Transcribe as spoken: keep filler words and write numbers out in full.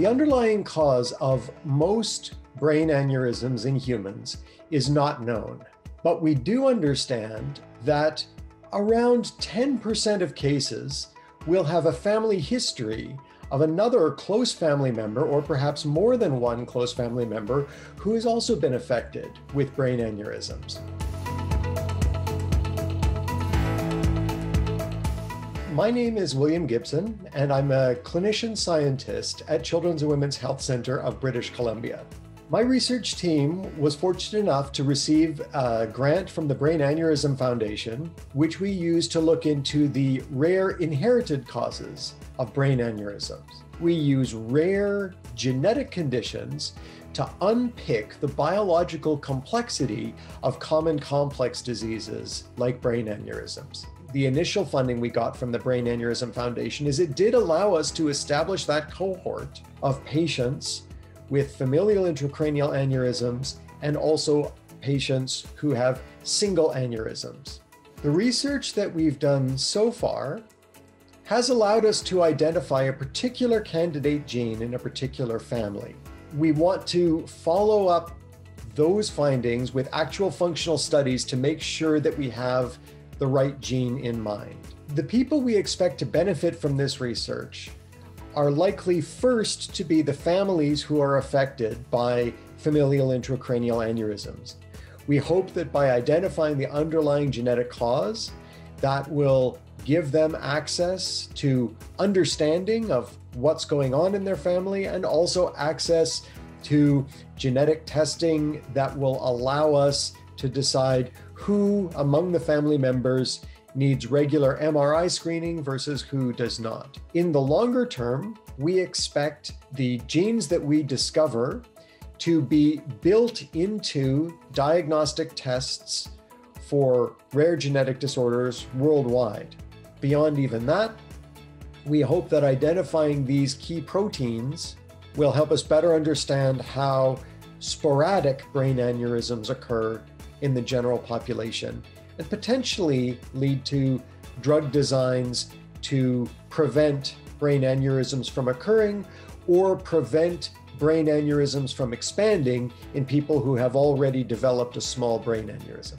The underlying cause of most brain aneurysms in humans is not known, but we do understand that around ten percent of cases will have a family history of another close family member, or perhaps more than one close family member, who has also been affected with brain aneurysms. My name is William Gibson, and I'm a clinician scientist at Children's and Women's Health Center of British Columbia. My research team was fortunate enough to receive a grant from the Brain Aneurysm Foundation, which we use to look into the rare inherited causes of brain aneurysms. We use rare genetic conditions to unpick the biological complexity of common complex diseases like brain aneurysms. The initial funding we got from the Brain Aneurysm Foundation is it did allow us to establish that cohort of patients with familial intracranial aneurysms and also patients who have single aneurysms. The research that we've done so far has allowed us to identify a particular candidate gene in a particular family. We want to follow up those findings with actual functional studies to make sure that we have the right gene in mind. The people we expect to benefit from this research are likely first to be the families who are affected by familial intracranial aneurysms. We hope that by identifying the underlying genetic cause, that will give them access to understanding of what's going on in their family and also access to genetic testing that will allow us to decide who among the family members needs regular M R I screening versus who does not. In the longer term, we expect the genes that we discover to be built into diagnostic tests for rare genetic disorders worldwide. Beyond even that, we hope that identifying these key proteins will help us better understand how sporadic brain aneurysms occur in the general population, and potentially lead to drug designs to prevent brain aneurysms from occurring or prevent brain aneurysms from expanding in people who have already developed a small brain aneurysm.